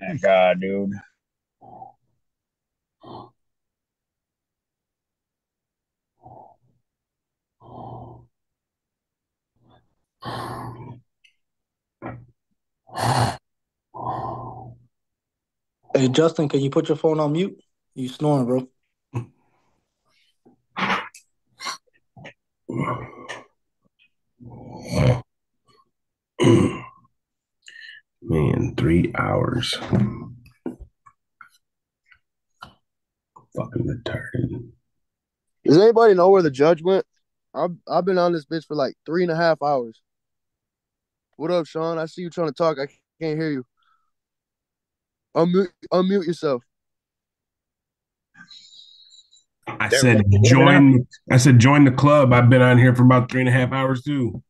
Thank God, dude. Hey, Justin, can you put your phone on mute? You snoring, bro. Man, 3 hours. Fucking retarded. Does anybody know where the judge went? I've been on this bitch for like 3.5 hours. What up, Sean? I see you trying to talk. I can't hear you. Unmute yourself. I said join the club. I've been on here for about 3.5 hours too.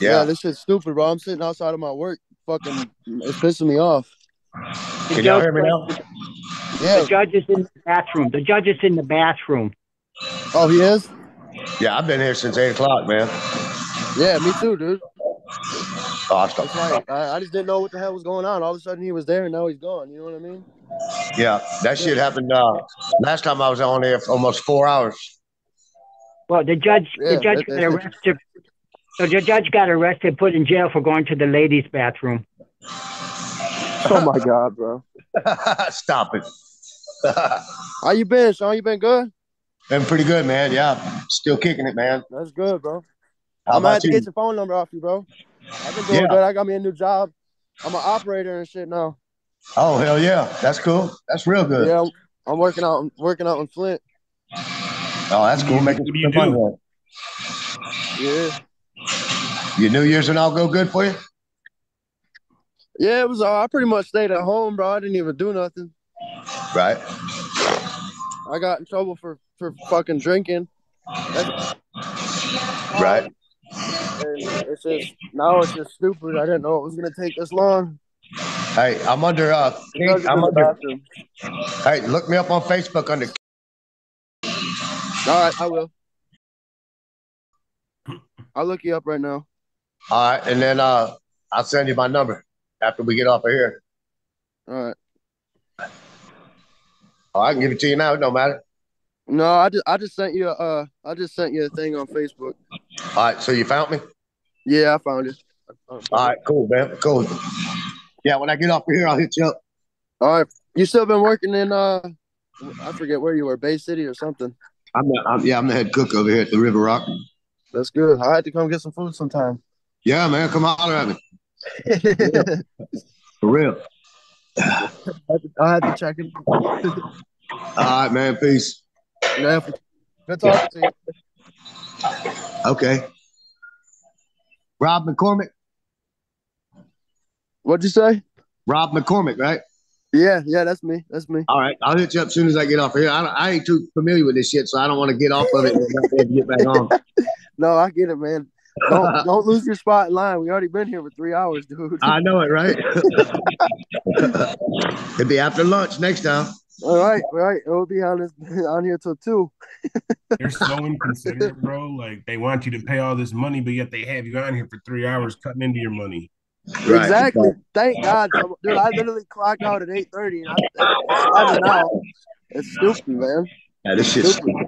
Yeah, this shit's stupid, bro. I'm sitting outside of my work. Fucking, it's pissing me off. Can y'all hear me now? Yeah. The judge is in the bathroom. The judge is in the bathroom. Oh, he is? Yeah, I've been here since 8 o'clock, man. Yeah, me too, dude. Awesome. Like, I just didn't know what the hell was going on. All of a sudden, he was there, and now he's gone. You know what I mean? Yeah, that shit happened last time I was on there for almost 4 hours. Well, the judge got arrested, put in jail for going to the ladies' bathroom. Oh, my God, bro. Stop it. How you been, Sean? You been good? Been pretty good, man. Yeah, still kicking it, man. That's good, bro. I'm going to have to get your phone number off you, bro. I've been doing good. I got me a new job. I'm an operator and shit now. Oh, hell yeah. That's cool. That's real good. Yeah, I'm working out in Flint. Oh, that's cool. Making some fun work. Yeah. Your New Year's and all go good for you? Yeah, it was all. I pretty much stayed at home, bro. I didn't even do nothing. Right. I got in trouble for fucking drinking. Right. And it's just, now it's just stupid. I didn't know it was going to take this long. Hey, I'm under... Hey, look me up on Facebook under... All right, I will. I'll look you up right now. All right, and then I'll send you my number after we get off of here. All right. Oh, I can give it to you now. It don't matter. No, I just sent you a thing on Facebook. All right, so you found me? Yeah, I found it. All right, cool, man. Cool. Yeah, when I get off of here, I'll hit you up. All right. You still been working in I forget where you were, Bay City or something. I'm the head cook over here at the River Rock. That's good. I had to come get some food sometime. Yeah, man, come holler at me. For real. I had to check it. All right, man. Peace. Yeah, good talking to you. Okay. Rob McCormick. What'd you say? Rob McCormick, right? Yeah, that's me. That's me. All right, I'll hit you up as soon as I get off of here. I ain't too familiar with this shit, so I don't want to get off of it and get back on. No, I get it, man. Don't lose your spot in line. We already been here for 3 hours, dude. I know it, right? It'll be after lunch next time. All right. It'll be on here till 2. They're so inconsiderate, bro. Like, they want you to pay all this money, but yet they have you on here for 3 hours cutting into your money. Right. Exactly. Thank God. Dude, I literally clocked out at 8:30 and I'm out. It's stupid, man. Yeah, this shit's stupid.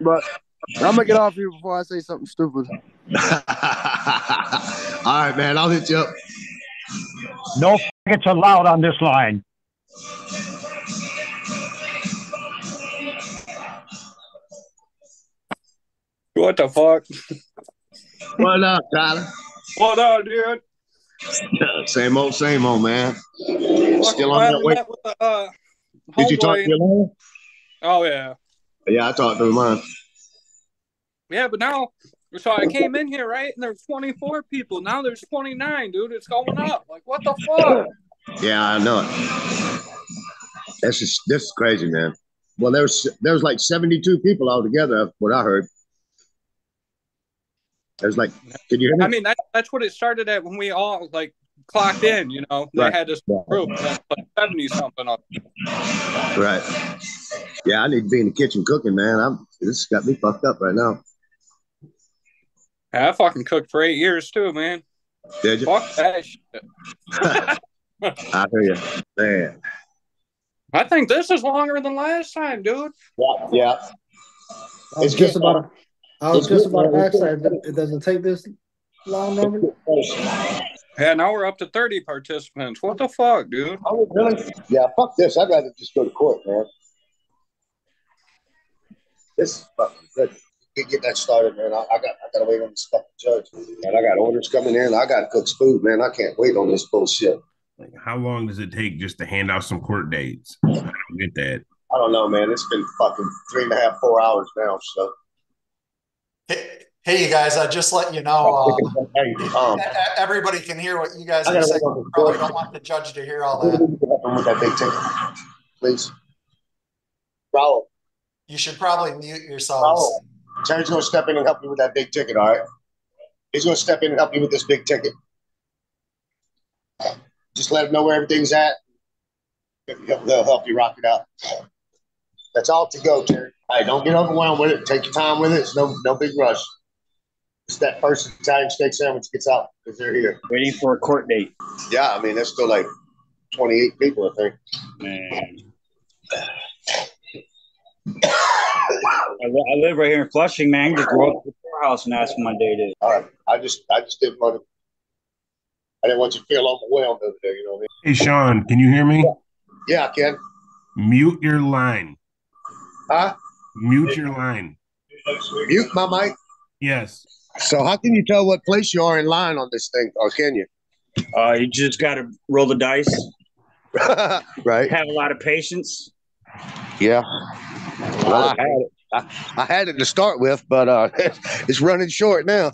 But I'm gonna get off here before I say something stupid. All right, man. I'll hit you up. No f***ing allowed on this line. What the fuck? What up, Tyler? What up, dude? Same old, man. Still on that way. Did you talk to your mom? Oh, yeah. Yeah, I talked to mine. Yeah, but now, so I came in here, right? And there's 24 people. Now there's 29, dude. It's going up. Like, what the fuck? Yeah, I know it. This is crazy, man. Well, there was like 72 people altogether, what I heard. There's like, can you hear me? I mean, that's what it started at when we all like clocked in, you know. Right. They had this group that's like 70-something on. Right. Yeah, I need to be in the kitchen cooking, man. This got me fucked up right now. I fucking cooked for 8 years too, man. Did you? Fuck that shit. I hear you, man. I think this is longer than last time, dude. Yeah, yeah. It's just about. I was just about to ask that it doesn't take this long, number. Yeah, now we're up to 30 participants. What the fuck, dude? Oh, really? Yeah, fuck this. I'd rather just go to court, man. This is fucking good. Get that started, man. I got to wait on this fucking judge, man. I got orders coming in. I got to cook food, man. I can't wait on this bullshit. Like, how long does it take just to hand out some court dates? I don't get that. I don't know, man. It's been fucking 3.5, 4 hours now, so. Hey, you guys, I just let you know, everybody can hear what you guys are saying. You probably don't want the judge to hear all that. Please. Raul. You should probably mute yourselves. Raul. Terry's going to step in and help you with that big ticket, all right? He's going to step in and help you with this big ticket. Just let him know where everything's at. They'll help you rock it out. That's all to go, Terry. All right, don't get overwhelmed with it. Take your time with it. It's no big rush. It's that first Italian steak sandwich gets out because they're here. Waiting for a court date. Yeah, I mean, that's still like 28 people, I think. Man. I live right here in Flushing, man. Just go up to the courthouse and ask for my day date. All right. I just didn't want to. I didn't want you to feel overwhelmed over there, you know what I mean? Hey, Sean, can you hear me? Yeah, I can. Mute your line. Huh? Mute your line. Mute my mic? Yes. So how can you tell what place you are in line on this thing, or can you? You just got to roll the dice. Right. Have a lot of patience. Yeah. Well, I had it to start with, but it's running short now.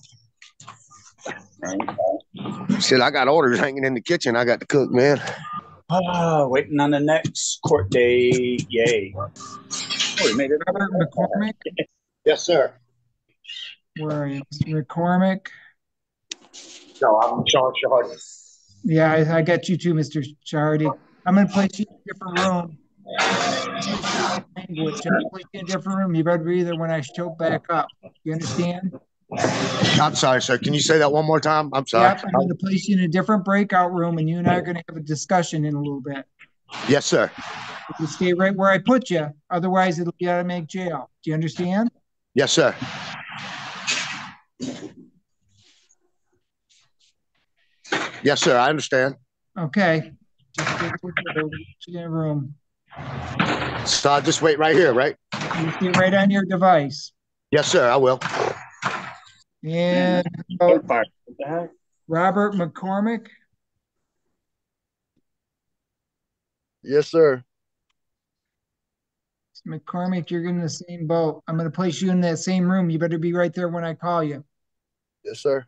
Shit, I got orders hanging in the kitchen. I got to cook, man. Waiting on the next court day. Yay. Oh, made it. McCormick? Yes, sir. Where are you? McCormick? No, I'm Sean Chardy. Yeah, I got you too, Mr. Chardy. I'm going to place you in a different room. You better be there when I show back up. You understand? I'm sorry, sir. Can you say that one more time? I'm sorry. Yep, I'm going to place you in a different breakout room, and you and I are going to have a discussion in a little bit. Yes, sir. You stay right where I put you. Otherwise, it'll be out of make jail. Do you understand? Yes, sir. Yes, sir. I understand. Okay. Just stay in the room. So I'll just wait right here, right? You stay right on your device. Yes, sir. I will. And Robert McCormick. Yes, sir. McCormick, you're in the same boat. I'm going to place you in that same room. You better be right there when I call you. Yes, sir.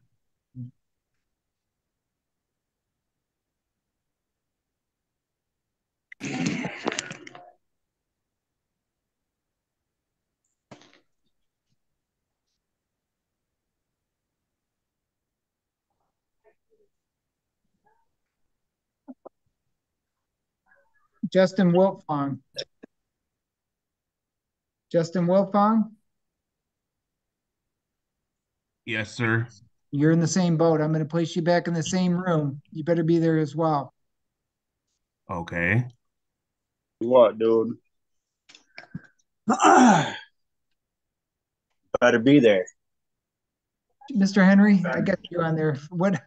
Justin Wiltfong. Justin Wiltfong? Yes, sir. You're in the same boat. I'm going to place you back in the same room. You better be there as well. Okay. What, dude? Better be there. Mr. Henry, I got you on there. What?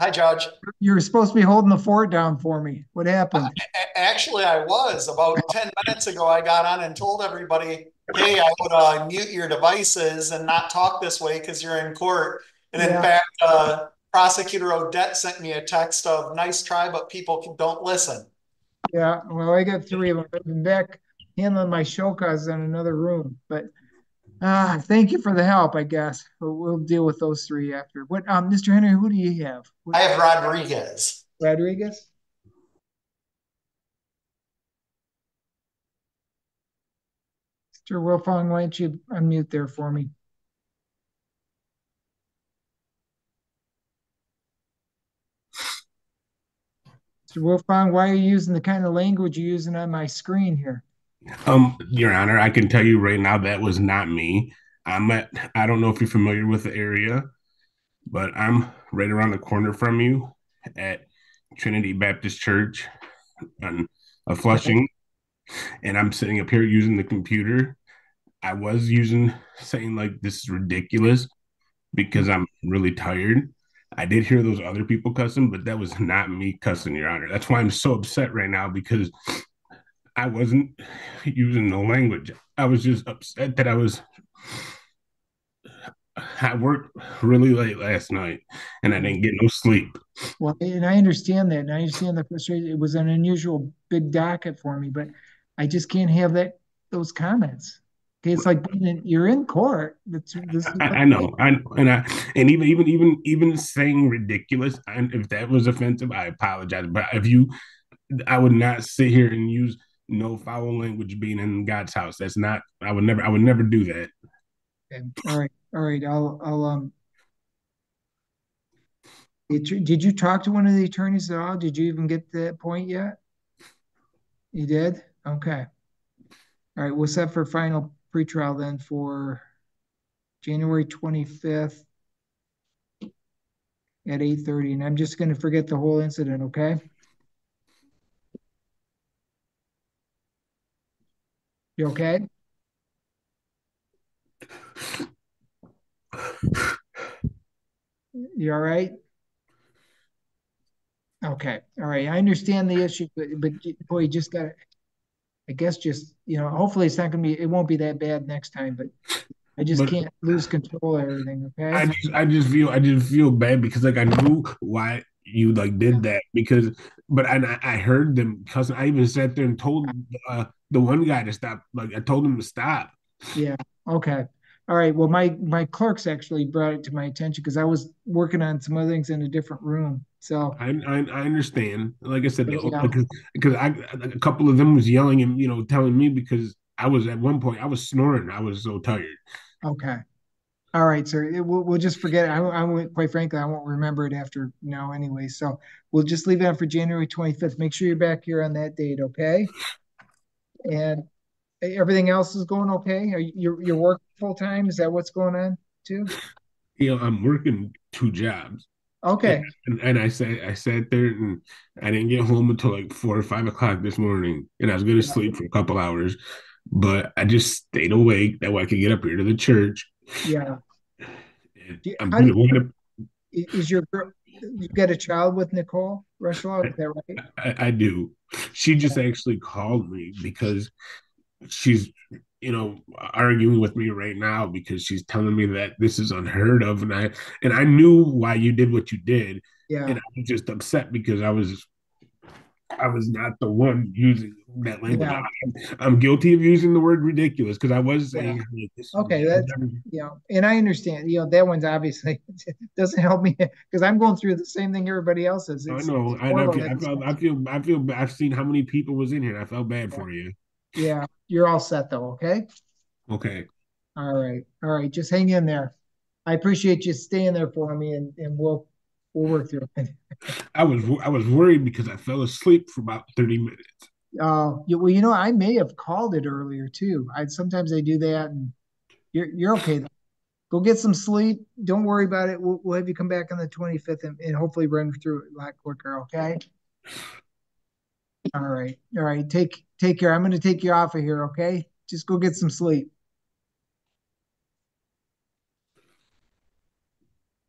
Hi, Judge. You were supposed to be holding the fort down for me. What happened? Actually, I was. About 10 minutes ago, I got on and told everybody, hey, I would mute your devices and not talk this way because you're in court. And in fact, Prosecutor Odette sent me a text of, nice try, but people don't listen. Yeah, well, I got three of them. I've been back handling my shokas in another room. But thank you for the help, I guess. We'll deal with those three after. What, Mr. Henry, who do you have? I have Rodriguez. Rodriguez? Mr. Wiltfong, why don't you unmute there for me? Mr. Wiltfong, why are you using the kind of language you're using on my screen here? Your Honor, I can tell you right now that was not me. I don't know if you're familiar with the area, but I'm right around the corner from you at Trinity Baptist Church in Flushing, and I'm sitting up here using the computer. I was saying like, this is ridiculous, because I'm really tired. I did hear those other people cussing, but that was not me cussing, Your Honor. That's why I'm so upset right now, because I wasn't using no language. I was just upset that I worked really late last night and I didn't get no sleep. Well, and I understand that. And I understand the frustration. It was an unusual big docket for me, but I just can't have those comments. Okay, it's like you're in court. I know, and even saying ridiculous, if that was offensive, I apologize. But I would not sit here and use no foul language being in God's house. That's not. I would never do that. Okay. All right. I'll. Did you talk to one of the attorneys at all? Did you even get to that point yet? You did? Okay. All right. We'll set for final pretrial then for January 25th at 8:30. And I'm just going to forget the whole incident, okay? You okay? You all right? Okay. All right. I understand the issue, but boy, you just got to, I guess, just, hopefully it's not going to be, it won't be that bad next time, but I just can't lose control of everything. Okay. I just feel bad, because like I knew why you did that, because, I heard them cussing. I even sat there and told the one guy to stop. I told him to stop. Yeah. Okay. All right. Well, my clerks actually brought it to my attention, because I was working on some other things in a different room. So I understand. Like I said, because a couple of them was yelling and telling me, because at one point I was snoring. I was so tired. Okay. All right, sir. We'll just forget it. I quite frankly, I won't remember it after now anyway. So we'll just leave it on for January 25th. Make sure you're back here on that date, okay? And everything else is going okay? Are you're working full time? Is that what's going on too? I'm working two jobs. Okay. And I sat there and I didn't get home until 4 or 5 o'clock this morning, and I was going to sleep for a couple hours, but I just stayed awake that way I could get up here to the church. Yeah. Is your girl? You got a child with Nicole Rushlow? Is that right? I do. She just actually called me because she's arguing with me right now, because she's telling me that this is unheard of, and I knew why you did what you did. Yeah. And I was just upset because I was not the one using that language. Yeah. I'm guilty of using the word ridiculous, because I was saying this. Okay, that's and I understand, that one's obviously doesn't help me, because I'm going through the same thing everybody else is. I feel bad. I've seen how many people was in here, and I felt bad for you. Yeah, you're all set though, okay? Okay. All right. Just hang in there. I appreciate you staying there for me, and we'll work through it. I was worried because I fell asleep for about 30 minutes. Oh, well, I may have called it earlier too. Sometimes I do that, and you're okay though. Go get some sleep. Don't worry about it. We'll have you come back on the 25th and hopefully run through it a lot quicker, okay? All right. Take care. I'm going to take you off of here, okay? Just go get some sleep.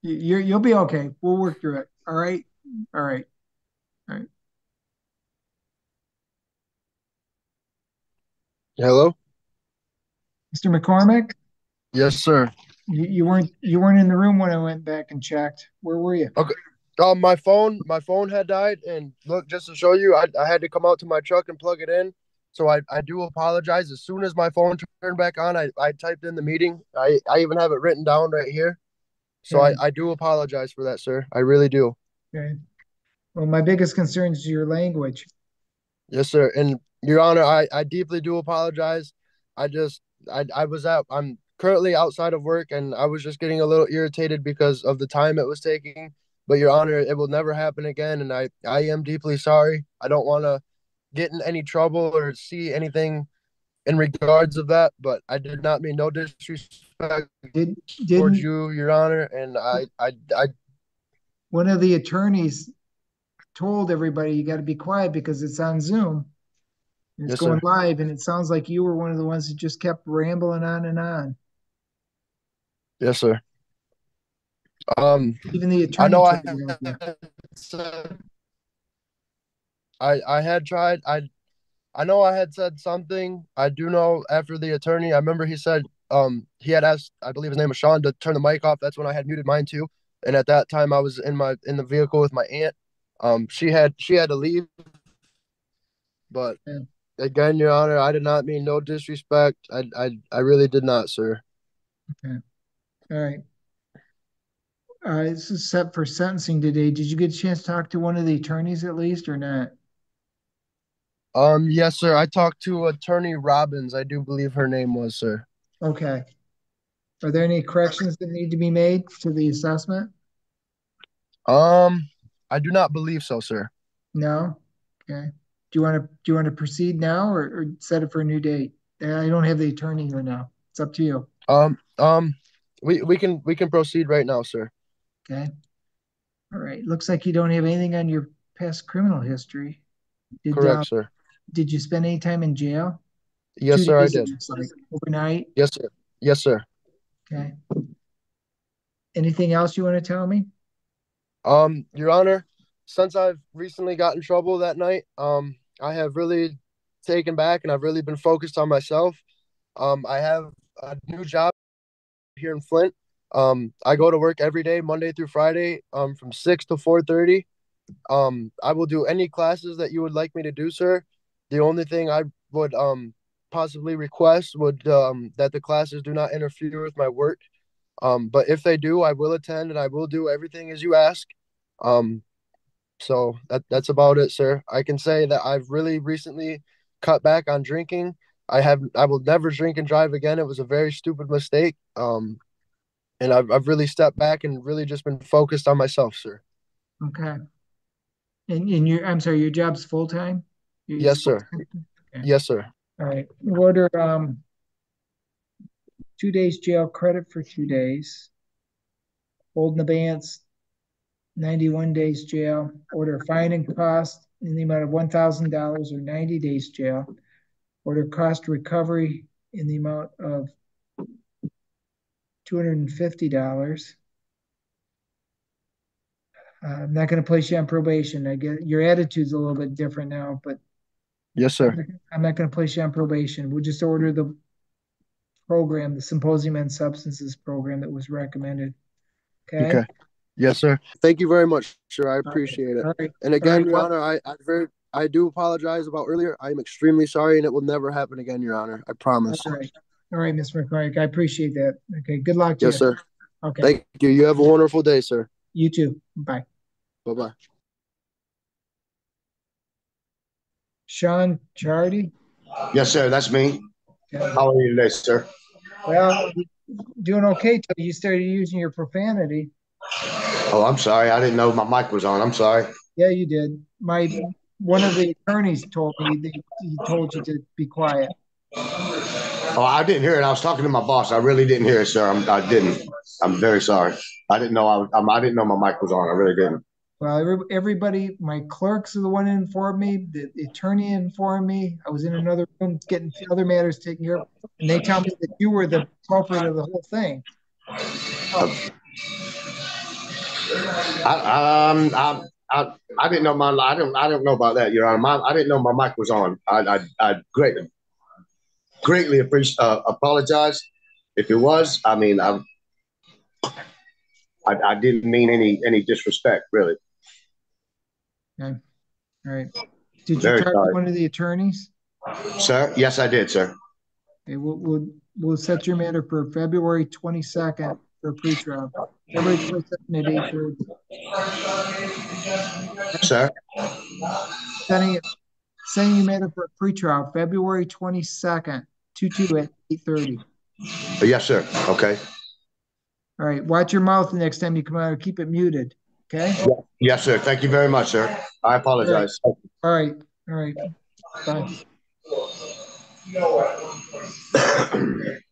You'll be okay. We'll work through it. All right. Hello? Mr. McCormick? Yes, sir. You weren't in the room when I went back and checked. Where were you? Okay. My phone had died, and look, just to show you, I had to come out to my truck and plug it in. So I do apologize. As soon as my phone turned back on, I typed in the meeting. I even have it written down right here. So okay. I do apologize for that, sir. I really do. Okay. Well, my biggest concern is your language. Yes, sir. And Your Honor, I deeply do apologize. I'm currently outside of work, and I was just getting a little irritated because of the time it was taking. But Your Honor, it will never happen again, and I am deeply sorry. I don't want to get in any trouble or see anything in regards of that, but I did not mean no disrespect towards you, Your Honor, and I. One of the attorneys told everybody you got to be quiet because it's on Zoom. And it's going live, and it sounds like you were one of the ones that just kept rambling on and on. Yes, sir. Even the attorney. I know. I had tried. I know I had said something. I do know after the attorney, I remember he said he had asked, I believe his name was Sean, to turn the mic off. That's when I had muted mine too. And at that time I was in the vehicle with my aunt. She had to leave. But again, Your Honor, I did not mean no disrespect. I really did not, sir. Okay. All right. All right, this is set for sentencing today. Did you get a chance to talk to one of the attorneys at least or not? Yes, sir. I talked to attorney Robbins. I do believe her name was, sir. Okay. Are there any corrections that need to be made to the assessment? I do not believe so, sir. No? Okay. Do you want to proceed now or set it for a new date? I don't have the attorney here now. It's up to you. We can proceed right now, sir. Okay. All right. Looks like you don't have anything on your past criminal history. Correct, sir. Did you spend any time in jail? Yes, sir, I did. Like overnight? Yes, sir. Yes, sir. Okay. Anything else you want to tell me? Your Honor, since I've recently got in trouble that night, I have really taken back and I've really been focused on myself. I have a new job here in Flint. I go to work every day, Monday through Friday, from 6 to 4:30. I will do any classes that you would like me to do, sir. The only thing I would possibly request would that the classes do not interfere with my work. But if they do, I will attend and I will do everything as you ask. So that's about it, sir. I can say that I've really recently cut back on drinking. I will never drink and drive again. It was a very stupid mistake. And I've really stepped back and really just been focused on myself, sir. Okay. And I'm sorry, your job's full-time? Yes, sir. Okay. Yes, sir. All right. We'll order 2 days jail credit for 2 days. Hold in abeyance, 91 days jail. Order fine and cost in the amount of $1,000 or 90 days jail. Order cost recovery in the amount of $250. I'm not going to place you on probation. I get your attitude's a little bit different now, but yes, sir. I'm not going to place you on probation. We'll just order the program, the Symposium and Substances program that was recommended. Okay. Yes, sir. Thank you very much, sir. I appreciate it. Right. And again, Your Honor, I do apologize about earlier. I am extremely sorry, and it will never happen again, Your Honor. I promise. All right. All right, Ms. McCormick. I appreciate that. Okay. Good luck to you. Yes, sir. Okay. Thank you. You have a wonderful day, sir. You too. Bye. Bye-bye. Sean Charity? Yes, sir. That's me. Okay. How are you today, sir? Well, doing okay till you started using your profanity. Oh, I'm sorry. I didn't know my mic was on. I'm sorry. Yeah, you did. One of the attorneys told me that he told you to be quiet. Oh, I didn't hear it. I was talking to my boss. I really didn't hear it, sir. I didn't. I'm very sorry. I didn't know I didn't know my mic was on. I really didn't. Well, everybody, my clerks are the one who informed me. The attorney informed me. I was in another room getting other matters taken care of, and they tell me that you were the culprit of the whole thing. I didn't know my I don't know about that, Your Honor. I didn't know my mic was on. I greatly apologize if it was. I mean, I didn't mean any disrespect, really. Okay. All right. Did you talk to one of the attorneys? Sir? Yes, I did, sir. Okay, we'll set your matter for February 22nd for pretrial. February 22nd at 8:30. Sir? Sending your matter for pretrial, February 22nd, 22 at 8:30. Yes, sir. Okay. All right. Watch your mouth the next time you come out. Keep it muted. Okay? Yes, sir. Thank you very much, sir. I apologize. All right. All right. Bye.